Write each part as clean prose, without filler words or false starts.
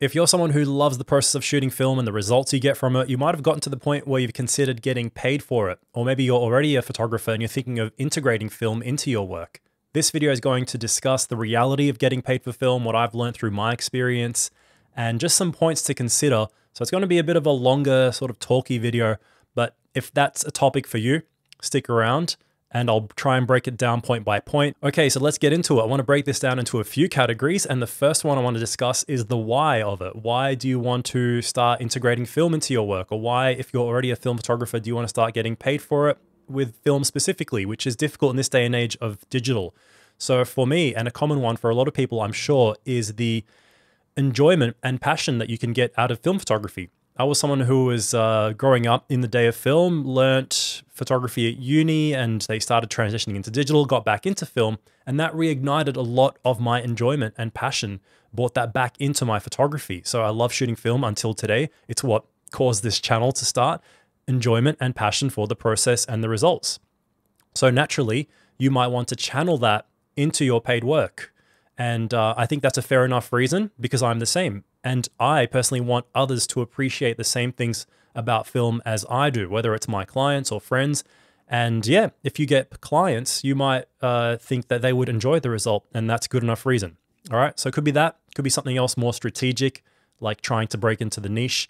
If you're someone who loves the process of shooting film and the results you get from it, you might have gotten to the point where you've considered getting paid for it. Or maybe you're already a photographer and you're thinking of integrating film into your work. This video is going to discuss the reality of getting paid for film, what I've learned through my experience, and just some points to consider. So it's going to be a bit of a longer sort of talky video, but if that's a topic for you, stick around and I'll try and break it down point by point. Okay, so let's get into it. I want to break this down into a few categories, and the first one I want to discuss is the why of it. Why do you want to start integrating film into your work? Or why, if you're already a film photographer, do you want to start getting paid for it with film specifically, which is difficult in this day and age of digital? So for me, and a common one for a lot of people I'm sure, is the enjoyment and passion that you can get out of film photography. I was someone who was growing up in the day of film, learnt photography at uni, and they started transitioning into digital, got back into film, and that reignited a lot of my enjoyment and passion, brought that back into my photography. So I love shooting film until today. It's what caused this channel to start: enjoyment and passion for the process and the results. So naturally, you might want to channel that into your paid work. And I think that's a fair enough reason, because I'm the same. And I personally want others to appreciate the same things about film as I do, whether it's my clients or friends. And yeah, if you get clients, you might think that they would enjoy the result, and that's good enough reason. All right, so it could be that, could be something else more strategic, like trying to break into the niche.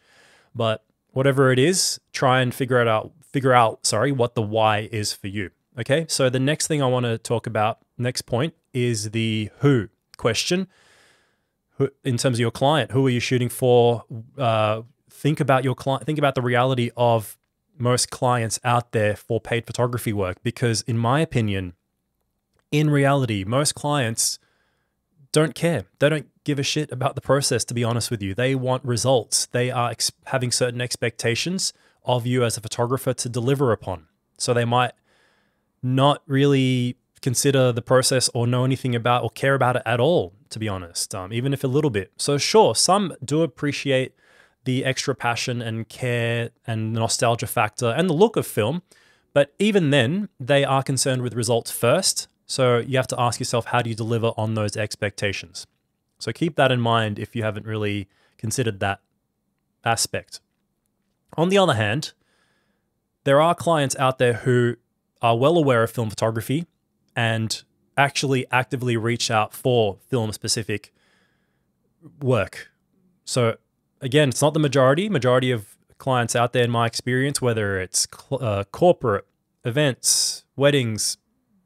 But whatever it is, try and figure out what the why is for you. Okay, so the next thing I want to talk about, next point, is the who question. In terms of your client, who are you shooting for? Think about your client, think about the reality of most clients out there for paid photography work, because in my opinion, in reality, most clients don't care. They don't give a shit about the process, to be honest with you. They want results. They are having certain expectations of you as a photographer to deliver upon. So they might not really consider the process or know anything about or care about it at all, to be honest, even if a little bit. So sure, some do appreciate the extra passion and care and nostalgia factor and the look of film, but even then they are concerned with results first. So you have to ask yourself, how do you deliver on those expectations? So keep that in mind if you haven't really considered that aspect. On the other hand, there are clients out there who are well aware of film photography and actually actively reach out for film-specific work. So again, it's not the majority. Majority of clients out there, in my experience, whether it's corporate, events, weddings,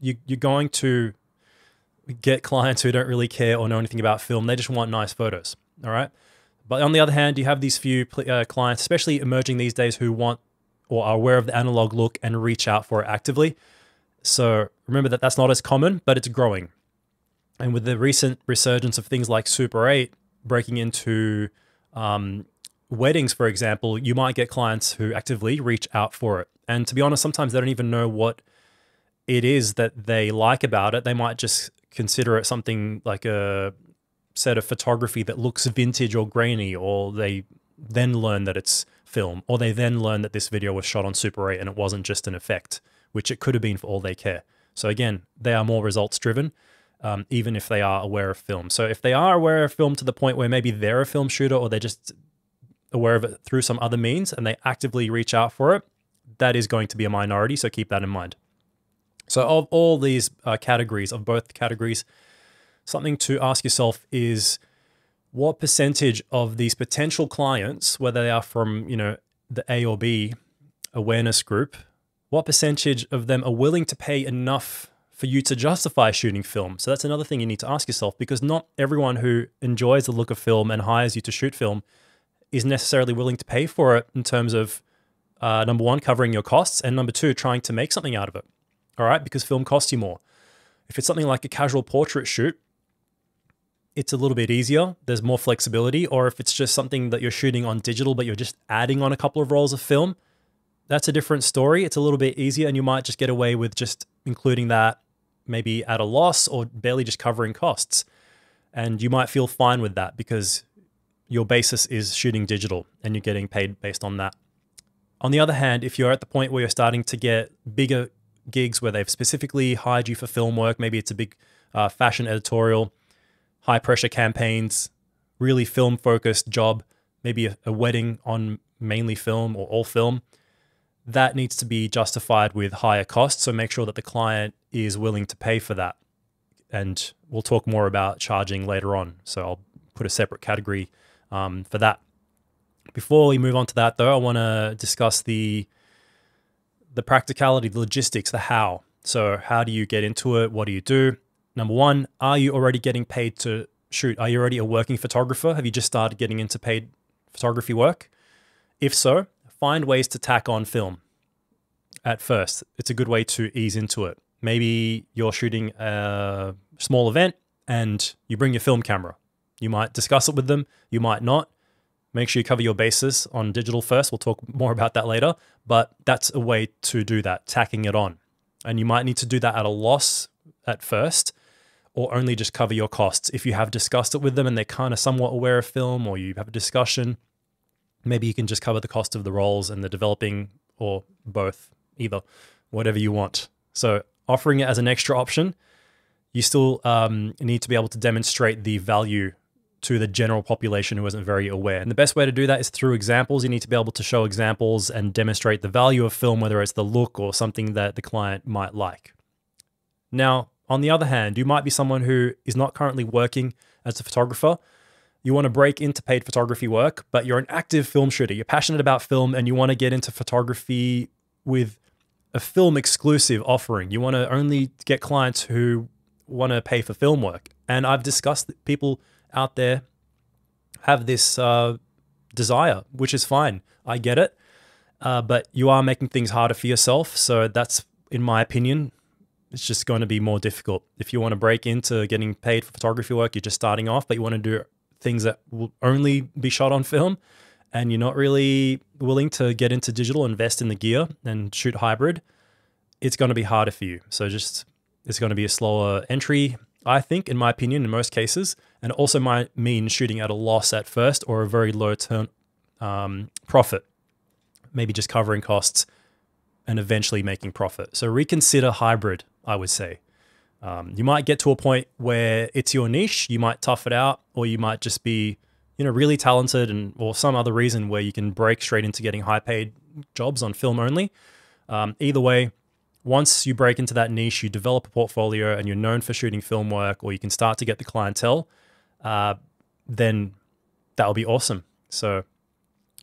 you're going to get clients who don't really care or know anything about film. They just want nice photos, all right? But on the other hand, you have these few clients, especially emerging these days, who want or are aware of the analog look and reach out for it actively. So remember that that's not as common, but it's growing. And with the recent resurgence of things like Super-8 breaking into weddings, for example, you might get clients who actively reach out for it. And to be honest, sometimes they don't even know what it is that they like about it. They might just consider it something like a set of photography that looks vintage or grainy, or they then learn that it's film, or they then learn that this video was shot on Super-8 and it wasn't just an effect, which it could have been for all they care. So again, they are more results driven, even if they are aware of film. So if they are aware of film to the point where maybe they're a film shooter, or they're just aware of it through some other means and they actively reach out for it, that is going to be a minority. So keep that in mind. So of all these categories, of both categories, something to ask yourself is, what percentage of these potential clients, whether they are from, you know, the A or B awareness group, what percentage of them are willing to pay enough for you to justify shooting film? So that's another thing you need to ask yourself, because not everyone who enjoys the look of film and hires you to shoot film is necessarily willing to pay for it, in terms of number one, covering your costs, and number two, trying to make something out of it. All right, because film costs you more. If it's something like a casual portrait shoot, it's a little bit easier. There's more flexibility. Or if it's just something that you're shooting on digital, but you're just adding on a couple of rolls of film, that's a different story. It's a little bit easier, and you might just get away with just including that maybe at a loss or barely just covering costs. And you might feel fine with that because your basis is shooting digital and you're getting paid based on that. On the other hand, if you're at the point where you're starting to get bigger gigs where they've specifically hired you for film work, maybe it's a big fashion editorial, high pressure campaigns, really film focused job, maybe a wedding on mainly film or all film, that needs to be justified with higher costs. So make sure that the client is willing to pay for that. And we'll talk more about charging later on. So I'll put a separate category for that. Before we move on to that though, I wanna discuss the practicality, the logistics, the how. So how do you get into it? What do you do? Number one, are you already getting paid to shoot? Are you already a working photographer? Have you just started getting into paid photography work? If so, find ways to tack on film at first. It's a good way to ease into it. Maybe you're shooting a small event and you bring your film camera. You might discuss it with them, you might not. Make sure you cover your bases on digital first. We'll talk more about that later, but that's a way to do that, tacking it on. And you might need to do that at a loss at first, or only just cover your costs. If you have discussed it with them and they're kind of somewhat aware of film, or you have a discussion, maybe you can just cover the cost of the rolls and the developing, or both, either, whatever you want. So offering it as an extra option, you still need to be able to demonstrate the value to the general population who isn't very aware. And the best way to do that is through examples. You need to be able to show examples and demonstrate the value of film, whether it's the look or something that the client might like. Now, on the other hand, you might be someone who is not currently working as a photographer. You want to break into paid photography work, but you're an active film shooter. You're passionate about film and you want to get into photography with a film exclusive offering. You want to only get clients who want to pay for film work. And I've discussed that people out there have this desire, which is fine. I get it, but you are making things harder for yourself. So that's, in my opinion, it's just going to be more difficult. If you want to break into getting paid for photography work, you're just starting off, but you want to do things that will only be shot on film, and you're not really willing to get into digital, invest in the gear and shoot hybrid, it's going to be harder for you. So just, it's going to be a slower entry, I think, in my opinion, in most cases, and also might mean shooting at a loss at first, or a very low turn profit, maybe just covering costs and eventually making profit. So reconsider hybrid, I would say. You might get to a point where it's your niche, you might tough it out, or you might just be, you know, really talented, and or some other reason where you can break straight into getting high paid jobs on film only. Either way, once you break into that niche, you develop a portfolio and you're known for shooting film work, or you can start to get the clientele, then that'll be awesome. So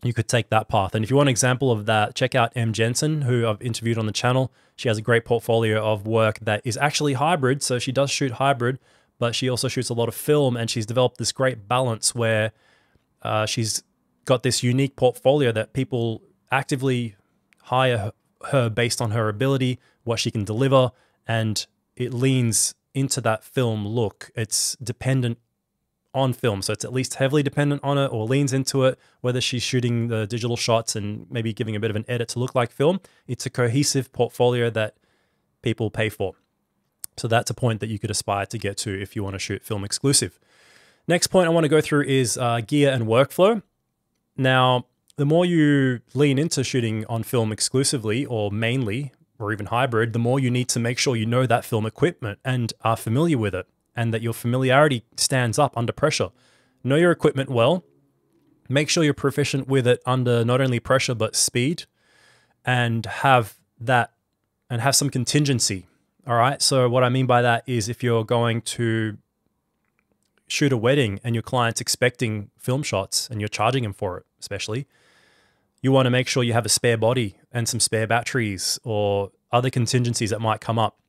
you could take that path. And if you want an example of that, check out M Jensen, who I've interviewed on the channel. She has a great portfolio of work that is actually hybrid. So she does shoot hybrid, but she also shoots a lot of film, and she's developed this great balance where she's got this unique portfolio that people actively hire her based on her ability, what she can deliver, and it leans into that film look. It's dependent on film. So it's at least heavily dependent on it, or leans into it, whether she's shooting the digital shots and maybe giving a bit of an edit to look like film. It's a cohesive portfolio that people pay for. So that's a point that you could aspire to get to if you want to shoot film exclusive. Next point I want to go through is gear and workflow. Now, the more you lean into shooting on film exclusively, or mainly, or even hybrid, the more you need to make sure you know that film equipment and are familiar with it, and that your familiarity stands up under pressure. Know your equipment well, make sure you're proficient with it under not only pressure, but speed, and have some contingency. All right. So what I mean by that is, if you're going to shoot a wedding and your client's expecting film shots and you're charging them for it, especially, you want to make sure you have a spare body and some spare batteries or other contingencies that might come up.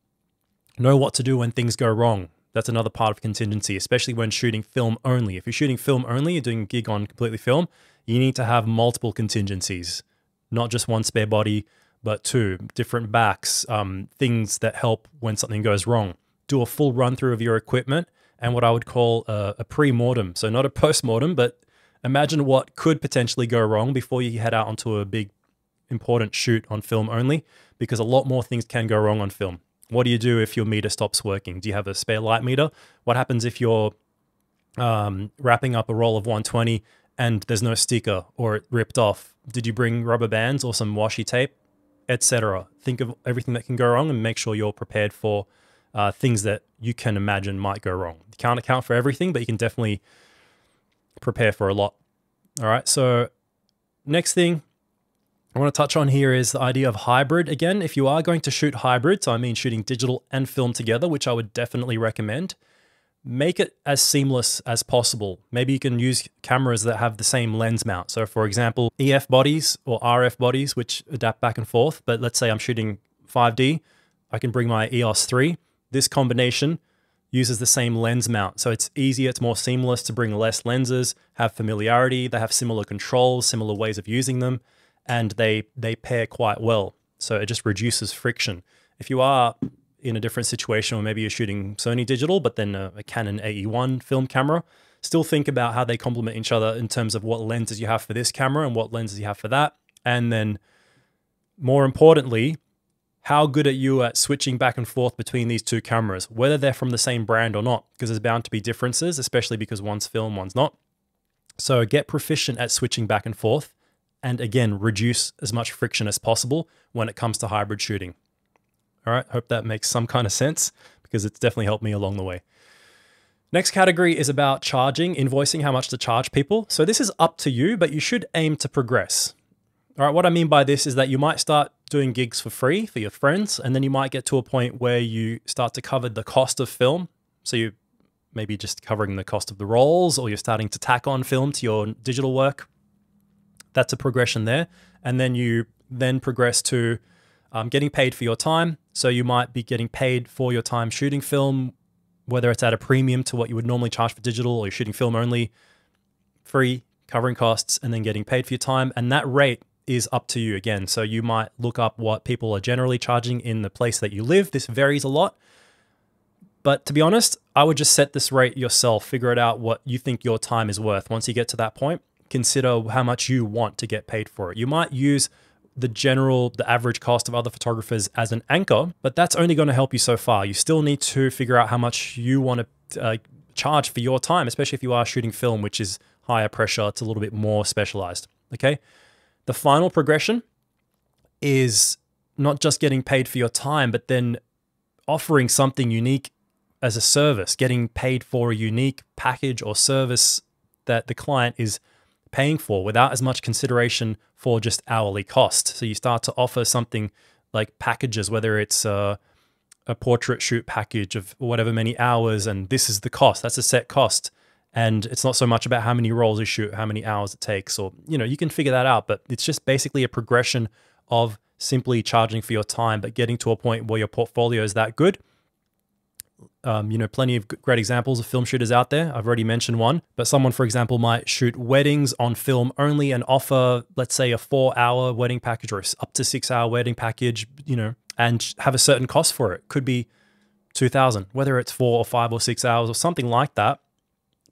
Know what to do when things go wrong. That's another part of contingency, especially when shooting film only. If you're shooting film only, you're doing gig on completely film, you need to have multiple contingencies, not just one spare body, but two, different backs, things that help when something goes wrong. Do a full run through of your equipment, and what I would call a pre-mortem. So not a post-mortem, but imagine what could potentially go wrong before you head out onto a big, important shoot on film only, because a lot more things can go wrong on film. What do you do if your meter stops working? Do you have a spare light meter? What happens if you're wrapping up a roll of 120 and there's no sticker, or it ripped off? Did you bring rubber bands or some washi tape, etc.? Think of everything that can go wrong and make sure you're prepared for things that you can imagine might go wrong. You can't account for everything, but you can definitely prepare for a lot. All right, so next thing I want to touch on here is the idea of hybrid. Again, if you are going to shoot hybrid, so I mean shooting digital and film together, which I would definitely recommend, make it as seamless as possible. Maybe you can use cameras that have the same lens mount. So for example, EF bodies or RF bodies, which adapt back and forth. But let's say I'm shooting 5D, I can bring my EOS 3. This combination uses the same lens mount. So it's easier, it's more seamless to bring less lenses, have familiarity, they have similar controls, similar ways of using them, and they pair quite well. So it just reduces friction. If you are in a different situation, or maybe you're shooting Sony digital, but then a Canon AE1 film camera, still think about how they complement each other in terms of what lenses you have for this camera and what lenses you have for that. And then more importantly, how good are you at switching back and forth between these two cameras, whether they're from the same brand or not, because there's bound to be differences, especially because one's film, one's not. So get proficient at switching back and forth, and again, reduce as much friction as possible when it comes to hybrid shooting. All right, hope that makes some kind of sense, because it's definitely helped me along the way. Next category is about charging, invoicing, how much to charge people. So this is up to you, but you should aim to progress. All right, what I mean by this is that you might start doing gigs for free for your friends, and then you might get to a point where you start to cover the cost of film. So you maybe just covering the cost of the rolls, or you're starting to tack on film to your digital work. That's a progression there. And then you then progress to getting paid for your time. So you might be getting paid for your time shooting film, whether it's at a premium to what you would normally charge for digital, or you're shooting film only, free, covering costs, and then getting paid for your time. And that rate is up to you again. So you might look up what people are generally charging in the place that you live. This varies a lot. But to be honest, I would just set this rate yourself, figure it out what you think your time is worth. Once you get to that point, consider how much you want to get paid for it. You might use the average cost of other photographers as an anchor, but that's only going to help you so far. You still need to figure out how much you want to charge for your time, especially if you are shooting film, which is higher pressure. It's a little bit more specialized, okay? The final progression is not just getting paid for your time, but then offering something unique as a service, getting paid for a unique package or service that the client is paying for without as much consideration for just hourly cost. So you start to offer something like packages, whether it's a portrait shoot package of whatever many hours, and this is the cost, that's a set cost. And it's not so much about how many rolls you shoot, how many hours it takes, or, you know, you can figure that out, but it's just basically a progression of simply charging for your time, but getting to a point where your portfolio is that good. You know, plenty of great examples of film shooters out there. I've already mentioned one, but someone, for example, might shoot weddings on film only and offer, let's say, a 4-hour wedding package or up to 6-hour wedding package, you know, and have a certain cost for it. Could be $2,000, whether it's 4 or 5 or 6 hours or something like that.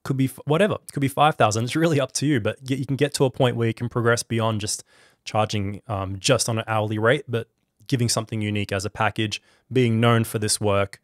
Could be whatever, it could be $5,000. It's really up to you, but you can get to a point where you can progress beyond just charging just on an hourly rate, but giving something unique as a package, being known for this work,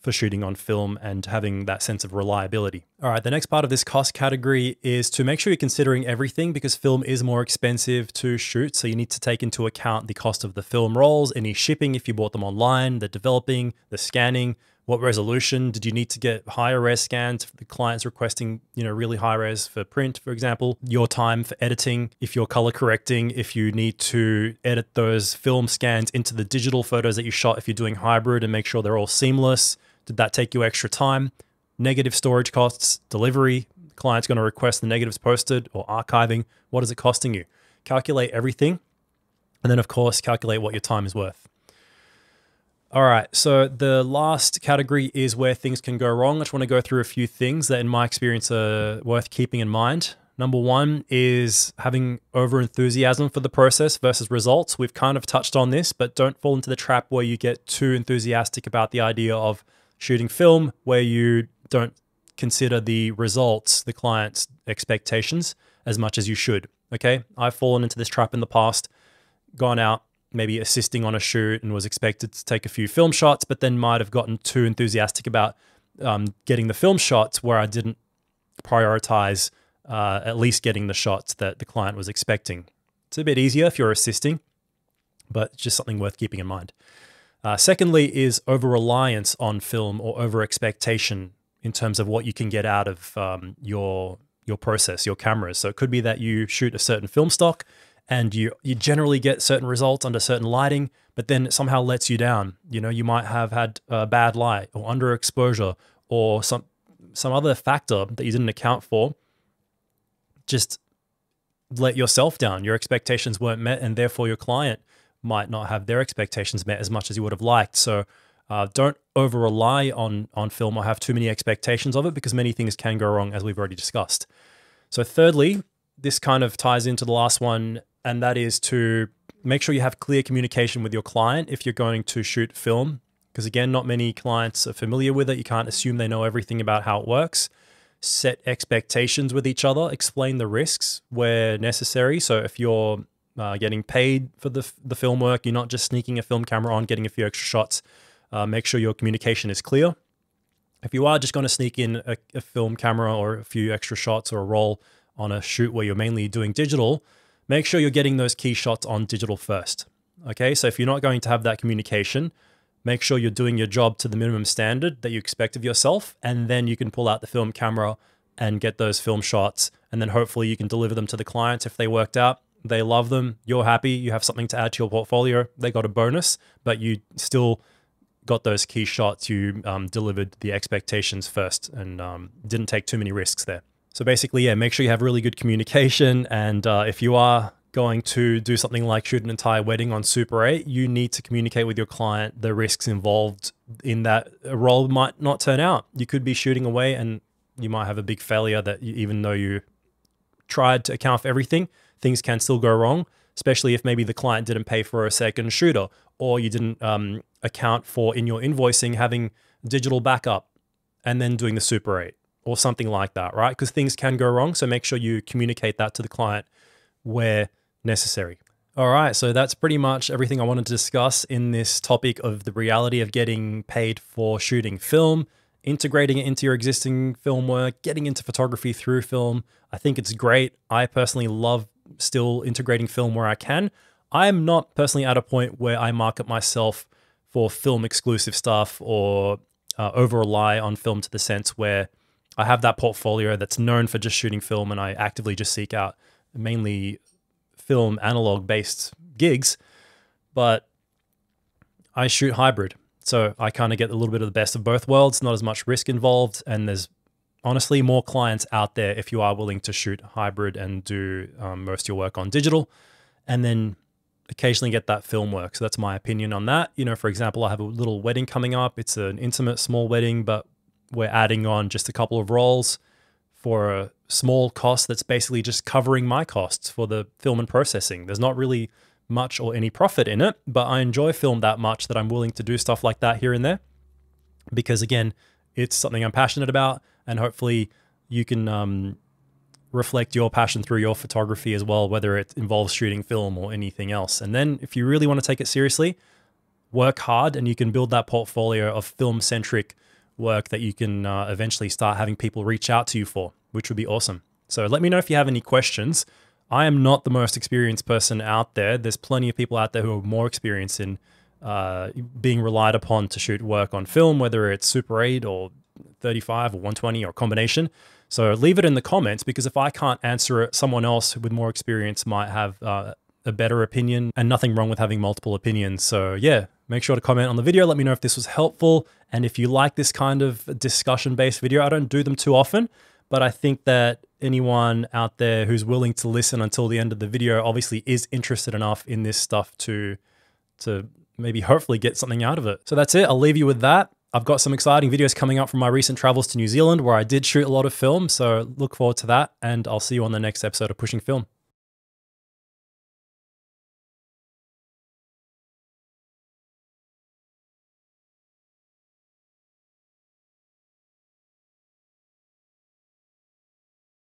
for shooting on film, and having that sense of reliability. All right, the next part of this cost category is to make sure you're considering everything, because film is more expensive to shoot. So you need to take into account the cost of the film rolls, any shipping if you bought them online, the developing, the scanning, what resolution, did you need to get higher res scans if the client's requesting, you know, really high res for print, for example, your time for editing, if you're color correcting, if you need to edit those film scans into the digital photos that you shot, if you're doing hybrid, and make sure they're all seamless. Did that take you extra time? Negative storage costs, delivery, client's going to request the negatives posted or archiving. What is it costing you? Calculate everything. And then of course, calculate what your time is worth. All right, so the last category is where things can go wrong. I just want to go through a few things that in my experience are worth keeping in mind. Number one is having over-enthusiasm for the process versus results. We've kind of touched on this, but don't fall into the trap where you get too enthusiastic about the idea of shooting film, where you don't consider the results, the client's expectations, as much as you should, okay? I've fallen into this trap in the past, gone out, maybe assisting on a shoot, and was expected to take a few film shots, but then might have gotten too enthusiastic about getting the film shots, where I didn't prioritize at least getting the shots that the client was expecting. It's a bit easier if you're assisting, but just something worth keeping in mind. Secondly is over-reliance on film, or over-expectation in terms of what you can get out of your your process, your cameras. So it could be that you shoot a certain film stock and you generally get certain results under certain lighting, but then it somehow lets you down. You know, you might have had bad light or underexposure or some other factor that you didn't account for. Just let yourself down. Your expectations weren't met, and therefore your client might not have their expectations met as much as you would have liked. So don't over rely on film or have too many expectations of it, because many things can go wrong, as we've already discussed. So thirdly, this kind of ties into the last one, and that is to make sure you have clear communication with your client if you're going to shoot film, because again, not many clients are familiar with it. You can't assume they know everything about how it works. Set expectations with each other, explain the risks where necessary. So if you're getting paid for the film work, you're not just sneaking a film camera on, getting a few extra shots. Make sure your communication is clear. If you are just going to sneak in a film camera or a few extra shots or a roll on a shoot where you're mainly doing digital, make sure you're getting those key shots on digital first. Okay, so if you're not going to have that communication, make sure you're doing your job to the minimum standard that you expect of yourself, and then you can pull out the film camera and get those film shots, and then hopefully you can deliver them to the clients. If they worked out, they love them, you're happy, you have something to add to your portfolio, they got a bonus, but you still got those key shots, you delivered the expectations first and didn't take too many risks there. So basically, yeah, make sure you have really good communication, and if you are going to do something like shoot an entire wedding on Super 8, you need to communicate with your client the risks involved in that. A role might not turn out. You could be shooting away and you might have a big failure that you, even though you tried to account for everything, things can still go wrong, especially if maybe the client didn't pay for a second shooter, or you didn't account for in your invoicing having digital backup and then doing the Super 8 or something like that, right? Because things can go wrong. So make sure you communicate that to the client where necessary. All right, so that's pretty much everything I wanted to discuss in this topic of the reality of getting paid for shooting film, integrating it into your existing film work, getting into photography through film. I think it's great. I personally love still integrating film where I can. I am not personally at a point where I market myself for film exclusive stuff or over rely on film to the sense where I have that portfolio that's known for just shooting film, and I actively just seek out mainly film analog based gigs. But I shoot hybrid, so I kind of get a little bit of the best of both worlds, not as much risk involved, and there's honestly more clients out there if you are willing to shoot hybrid and do most of your work on digital and then occasionally get that film work. So that's my opinion on that. You know, for example, I have a little wedding coming up. It's an intimate small wedding, but we're adding on just a couple of rolls for a small cost that's basically just covering my costs for the film and processing. There's not really much or any profit in it, but I enjoy film that much that I'm willing to do stuff like that here and there, because again, it's something I'm passionate about, and hopefully you can reflect your passion through your photography as well, whether it involves shooting film or anything else. And then if you really want to take it seriously, work hard and you can build that portfolio of film-centric work that you can eventually start having people reach out to you for, which would be awesome. So let me know if you have any questions. I am not the most experienced person out there. There's plenty of people out there who are more experienced in being relied upon to shoot work on film, whether it's Super 8 or 35 or 120 or a combination. So leave it in the comments, because if I can't answer it, someone else with more experience might have a better opinion, and nothing wrong with having multiple opinions. So yeah, make sure to comment on the video. Let me know if this was helpful. And if you like this kind of discussion-based video, I don't do them too often, but I think that anyone out there who's willing to listen until the end of the video obviously is interested enough in this stuff to maybe hopefully get something out of it. So that's it. I'll leave you with that. I've got some exciting videos coming up from my recent travels to New Zealand, where I did shoot a lot of film. So look forward to that, and I'll see you on the next episode of Pushing Film.